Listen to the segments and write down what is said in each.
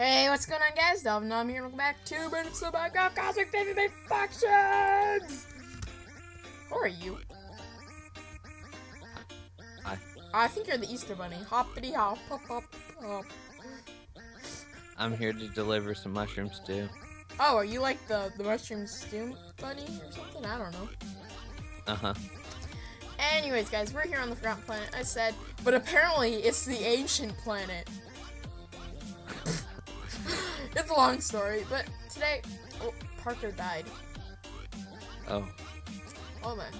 Hey, what's going on, guys? DolphinDom here, welcome back to Minecraft CosmicPvP Factions! Who are you? Hi. I think you're the Easter Bunny. Hoppity hop, hop, hop, hop. I'm here to deliver some mushroom stew. Oh, are you like the mushroom stew bunny or something? I don't know. Uh-huh. Anyways, guys, we're here on the Forgotten Planet, I said, but apparently it's the ancient planet. It's a long story, but today, oh, Parker died. Oh. Hold on.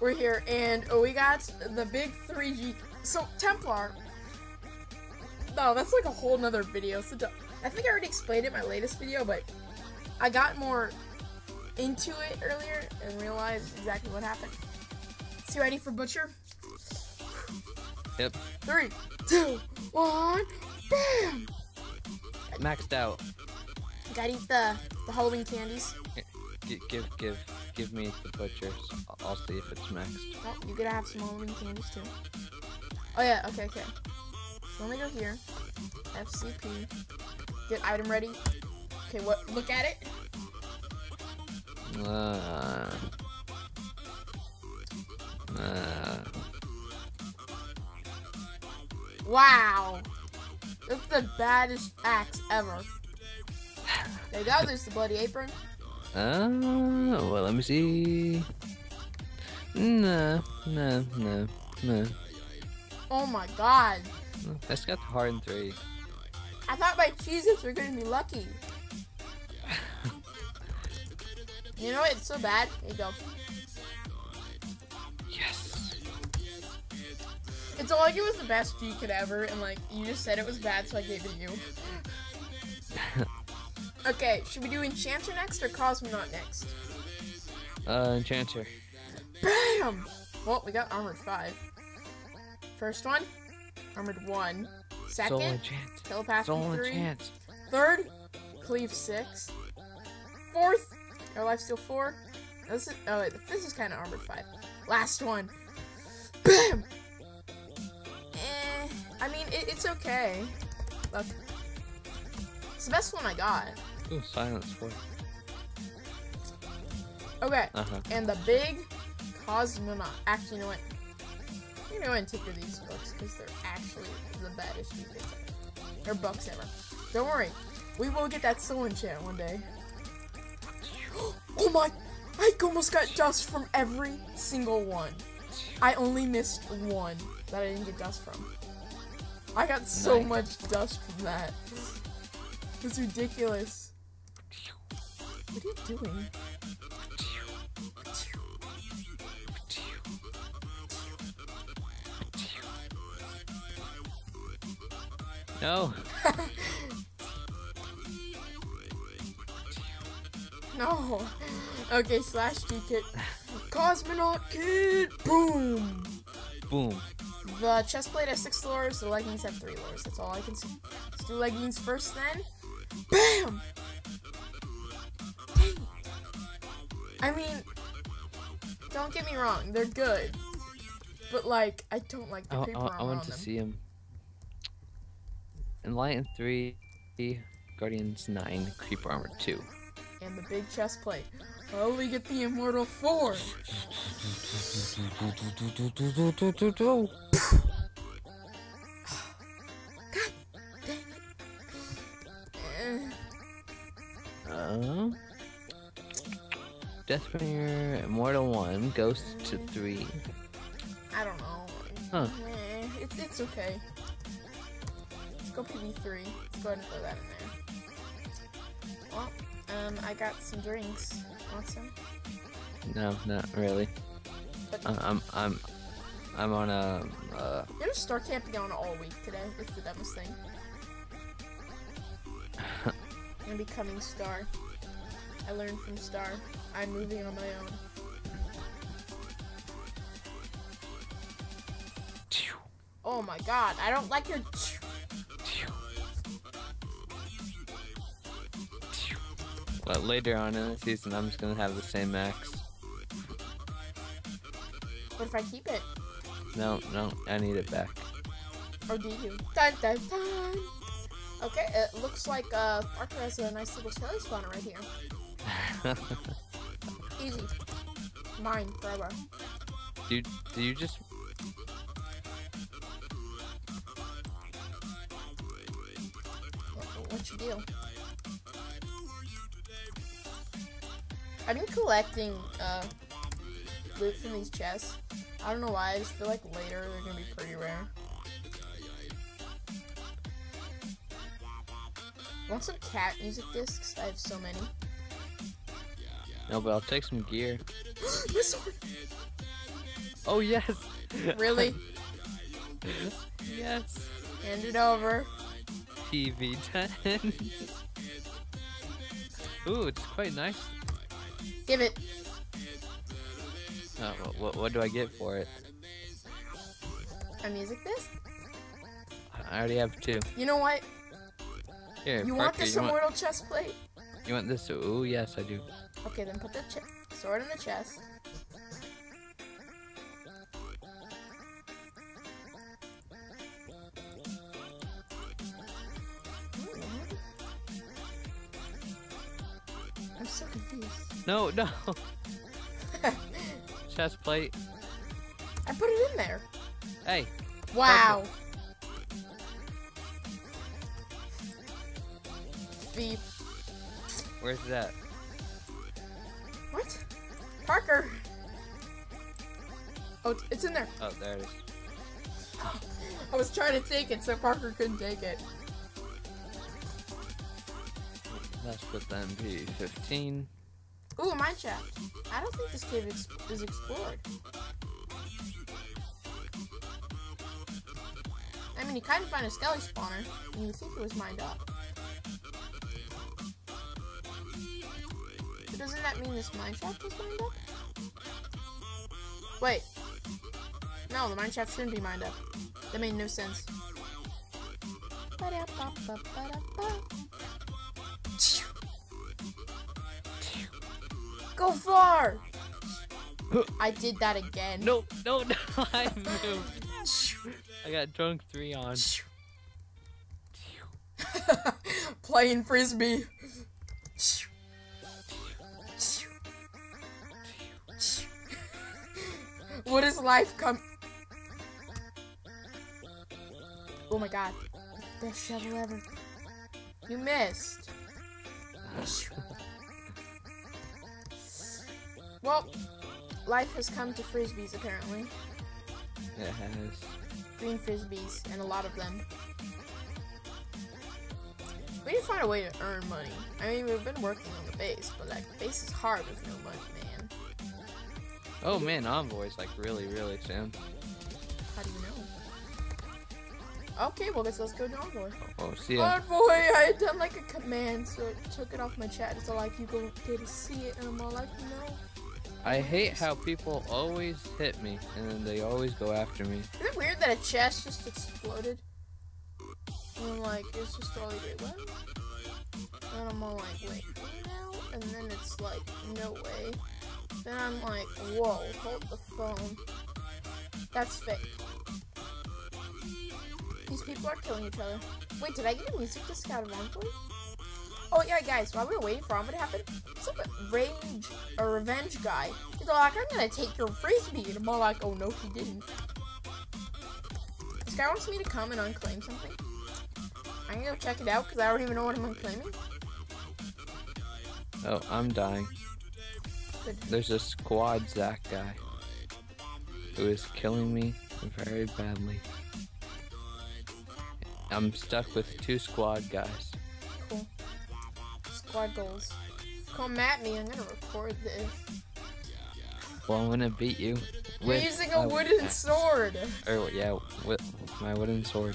We're here, and we got the big 3G. So, Templar. No, that's like a whole nother video. So, I think I already explained it in my latest video, but I got more into it earlier and realized exactly what happened. So, you ready for Butcher? Yep. 3, 2, 1, bam! Maxed out. Gotta eat the Halloween candies. Give me the Butchers. I'll see if it's maxed. Oh, you gotta have some Halloween candies too. Oh yeah, okay. So let me go here. FCP. Get item ready. Okay, what? Look at it. Wow, that's the baddest axe ever. There you go, there's the bloody apron. Well, let me see. No. Oh my god. That's got the hard 3. I thought my Cheez-Its were gonna be lucky. You know what, it's so bad. There you go. It's like it was the best G could ever, and like you just said it was bad, so I gave it to you. Okay, should we do Enchanter next or Cosmonaut next? Enchanter. Bam! Well, we got armored 5. First one, armored 1. Second, telepathy 3. Chance. Third, cleave 6. Fourth, our life steal 4. This is this is kind of armored 5. Last one, bam! I mean, it's okay. Look. It's the best one I got. Ooh, silence 4. Okay, and the big Cosmonaut. Actually, you know what? I'm gonna go ahead and take these books, because they're actually the baddest things ever. They're bucks ever. Don't worry. We will get that soul enchant one day. Oh my! I almost got dust from every single one. I only missed one that I didn't get dust from. I got so much dust from that. It's ridiculous. What are you doing? No. No. Okay, slash D kit. Cosmonaut kid. Boom. Boom. The chestplate has 6 lures, the leggings have 3 lures. That's all I can see. Let's do leggings first, then. Bam! Dang it. I mean, don't get me wrong, they're good. But, like, I don't like the creeper armor on them. I want to see him. Enlighten 3, Guardians 9, Creeper Armor 2. And the big chestplate. Oh, we get the Immortal 4. God dang it. Deathbringer, Immortal 1, Ghost to 3. I don't know. Huh. It's okay. Let's go PB3. Let's go ahead and throw that in there. Well, I got some drinks. Awesome. No, not really. I'm on a. You're gonna start camping on all week today. It's the dumbest thing. I'm becoming Star. I learned from Star. I'm moving on my own. Oh my god! I don't like your. But later on in the season, I'm just gonna have the same axe. What if I keep it? No, I need it back. Or do you? Dun dun dun! Okay, it looks like Archer has a nice little star spawner right here. Easy. Mine forever. Dude, do you just... What you do? I've been collecting loot from these chests. I don't know why, I just feel like later they're gonna be pretty rare. Want some cat music discs? I have so many. No, but I'll take some gear. My sword! Oh, yes! Really? Yes. Hand it over. TV 10. Ooh, it's quite nice. Give it. Oh, what do I get for it? A music disc? I already have two. You know what? Here, you want this immortal chest plate? You want this? Ooh, yes, I do. Okay, then put the sword in the chest. I'm so confused. No, no. Chest plate. I put it in there. Hey. Wow. Perfect. Where's that? What? Parker! Oh, it's in there. Oh, there it is. I was trying to take it so Parker couldn't take it. Let's put the MP15. Ooh, a mine shaft. I don't think this cave is explored. I mean, you kind of find a skelly spawner, and you think it was mined up. Doesn't that mean this mineshaft was mined up? Wait. No, the mineshaft shouldn't be mined up. That made no sense. Go far! I did that again. No, no, no, I moved. I got drunk 3 on. Playing frisbee. What is life come? Oh my god. Best shovel ever. You missed. Well, life has come to frisbees apparently. It has. Green frisbees, and a lot of them. We need to find a way to earn money. I mean, we've been working on the base, but like, the base is hard with no money, man. Oh man, Envoy's like really soon. How do you know? Okay, well let's go to Envoy. Oh, see ya. Envoy, I had done like a command, so it took it off my chat. It's all like, you go there to see it, and I'm all like, no. I hate how people always hit me, and then they always go after me. Isn't it weird that a chest just exploded? And I'm like, it's just all like, wait, what? And I'm all like, wait, what now? And then it's like, no way. Then I'm like, whoa, hold the phone. That's fake. These people are killing each other. Wait, did I get a music disc out of Envoy? Oh yeah, guys, while we were waiting for Envoy to happen, some revenge guy. He's like, I'm gonna take your frisbee, and I'm all like, oh no, he didn't. This guy wants me to come and unclaim something. I'm gonna go check it out because I don't even know what I'm unclaiming. Oh, I'm dying. Good. There's a squad Zach guy who is killing me very badly. I'm stuck with 2 squad guys. Cool. Squad goals. Come at me, I'm gonna record this. Well, I'm gonna beat you. You're using a wooden sword! Or, yeah, with my wooden sword.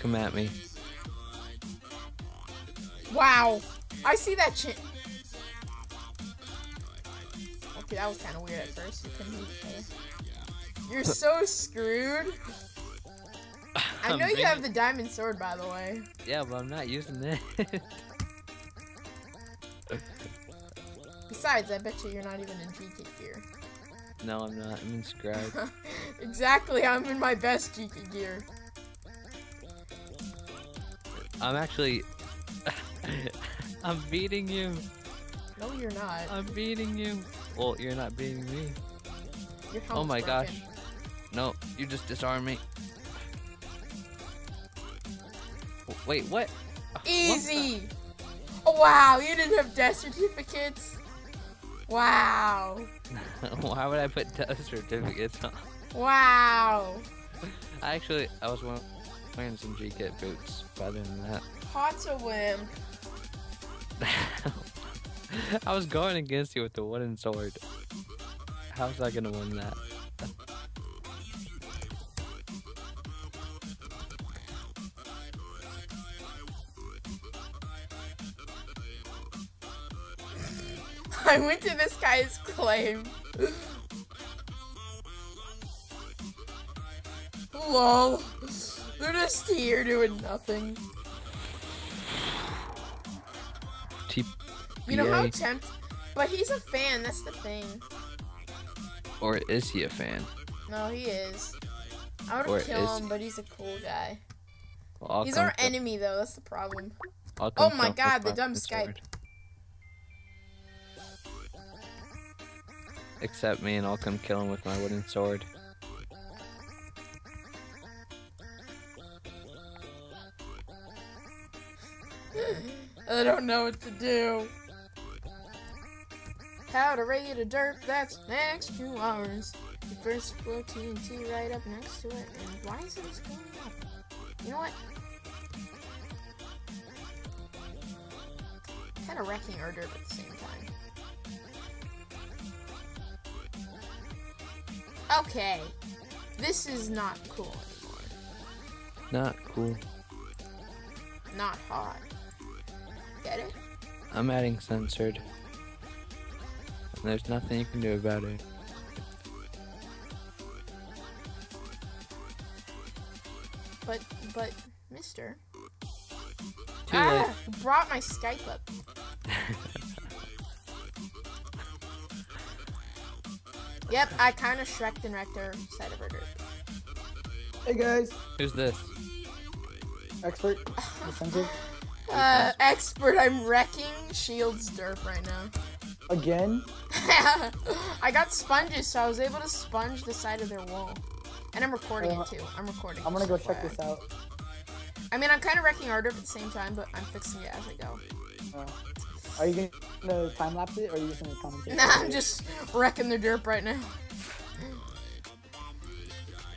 Come at me. Wow! I see that shit. Dude, that was kind of weird at first. You couldn't even play. You're so screwed. I know you have the diamond sword, by the way. Yeah, but I'm not using it. Besides, I bet you're not even in GT gear. No, I'm not. I'm in Scribe. Exactly, I'm in my best geeky gear. I'm actually... I'm beating you. No, you're not. I'm beating you. Well, you're not beating me. Your helmet's broken. Oh my gosh. No, you just disarmed me. Wait, what? Easy! What the... Wow, you didn't have death certificates? Wow. Why would I put death certificates on? Wow. I was wearing some G-Kit boots, but other than that. Pot's a whim. I was going against you with the wooden sword. How was I gonna win that? I went to this guy's claim. Lol. They're just here doing nothing. You know how tempting? But he's a fan, that's the thing. Or is he a fan? No, he is. I would kill him, but he's a cool guy. Well, he's our enemy, though, that's the problem. Oh my god, the dumb Skype. Accept me and I'll come kill him with my wooden sword. I don't know what to do. How to raid a derp that's next to ours. The first floor TNT right up next to it. And why is it just going up? You know what? Kind of wrecking our derp at the same time. Okay, this is not cool anymore. Not cool. Not hot. Get it? I'm adding censored. And there's nothing you can do about it. But, mister. Too late. Brought my Skype up. Yep, I kind of shreked and wrecked her side of her dirt. Hey guys. Who's this? Expert. Expert, I'm wrecking Shield's derp right now. Again? I got sponges, so I was able to sponge the side of their wall. And I'm recording it too. I'm recording it. I'm gonna go check this out. I mean, I'm kind of wrecking our derp at the same time, but I'm fixing it as I go. Are you gonna time-lapse it, or are you just gonna commentate? Nah, I'm just wrecking their derp right now.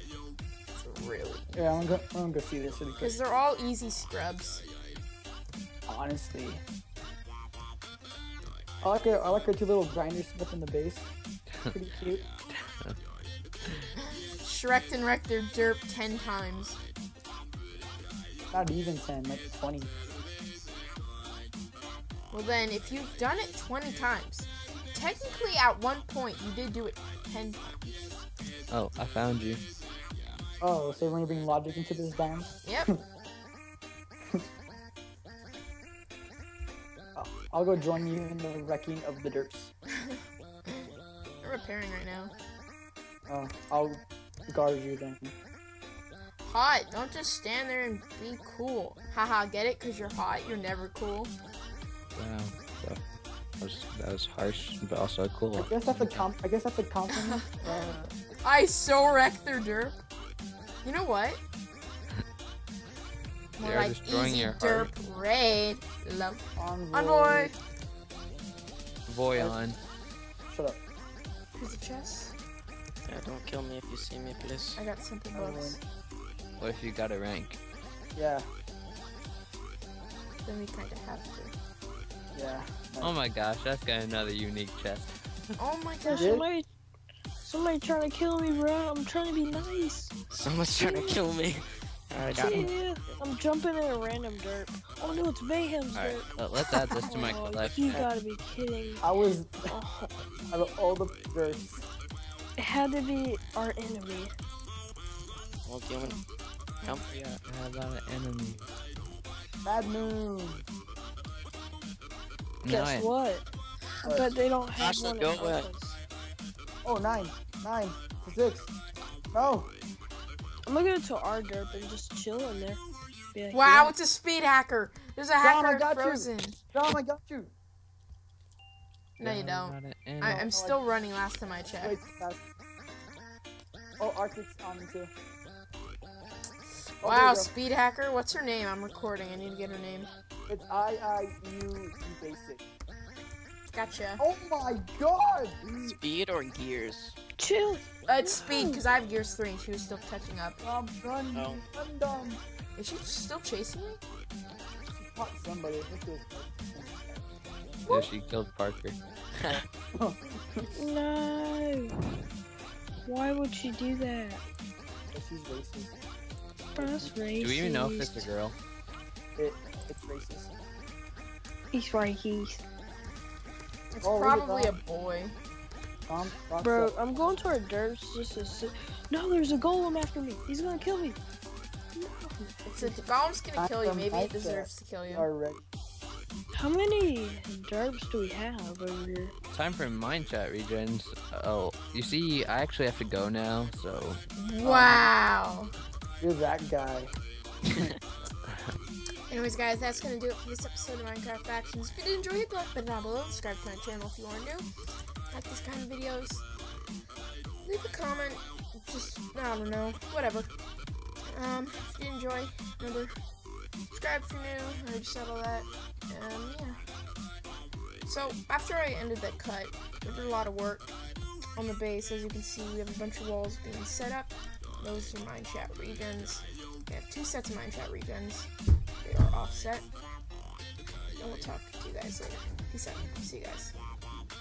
It's really... Yeah, I'm gonna go see this really quick. Because they're all easy scrubs. Honestly. I like her two little grinders up in the base. Pretty cute. Shreked and wrecked their derp 10 times. Not even 10, like 20. Well then, if you've done it 20 times, technically at one point you did do it 10 times. Oh, I found you. Oh, so we're gonna bring logic into this down? Yep. Oh, I'll go join you in the wrecking of the derps. They're repairing right now. Oh, I'll guard you then. Hot, don't just stand there and be cool. Haha, get it? Cause you're hot, you're never cool. Wow, that was harsh, but also cool. I guess that's a compliment. I so wrecked their derp. You know what? More like easy derp raid. Love Envoy. Voyon. Shut up. Here's a chest. Yeah, don't kill me if you see me, please. I got simple bugs. What if you got a rank? Yeah. Then we kind of have to. Yeah, nice. Oh my gosh, that's got another unique chest. Oh my gosh, somebody trying to kill me, bro. I'm trying to be nice. Someone's trying to kill me. Alright, got him. I'm jumping in a random derp. Oh no, it's Mayhem's derp. Let's add this to my collection. You gotta be kidding. I was out of all the derps. It had to be our enemy. Well, do you want to help me out? I have an enemy. Bad move. Guess what? I bet they don't have one of those. Oh, 9, 9, 6. Bro, I'm gonna go to our derp and just chill in there. Like, wow, yeah. It's a speed hacker. There's a hacker in Frozen. Dom, I got you. No, you don't. I'm still running last time I checked. Wait, oh, Archer's on me too. Oh, wow, speed hacker. What's her name? I'm recording. I need to get her name. It's IIU Basic. Gotcha. Oh my god! Speed or gears? Chill. It's speed because I have gears 3 and she was still catching up. I'm done. Oh. I'm done. Is she still chasing me? She caught somebody. Yeah, she killed Parker. No. Why would she do that? She's racist. Bro, that's racist. Do we even know if it's a girl? It's racist. He's right, It's probably a boy. Bro, I'm going to our dirt. No, there's a golem after me. He's gonna kill me. No. It's a golem's gonna kill you. Maybe it deserves to kill you. Already. How many derbs do we have over here? Time for MineChat Regens. Oh, you see, I actually have to go now, so... Wow! You're that guy. Anyways, guys, that's gonna do it for this episode of Minecraft Factions. If you did enjoy it, like button down below, subscribe to my channel if you want to. Like this kind of videos. Leave a comment. Just, I don't know, whatever. If you enjoy, remember... subscribe if you're new, I just said all that, yeah. So, after I ended that cut, I did a lot of work on the base. As you can see, we have a bunch of walls being set up. Those are MineChat Regens. We have 2 sets of MineChat Regens. They are offset. And we'll talk to you guys later. Peace out. See you guys.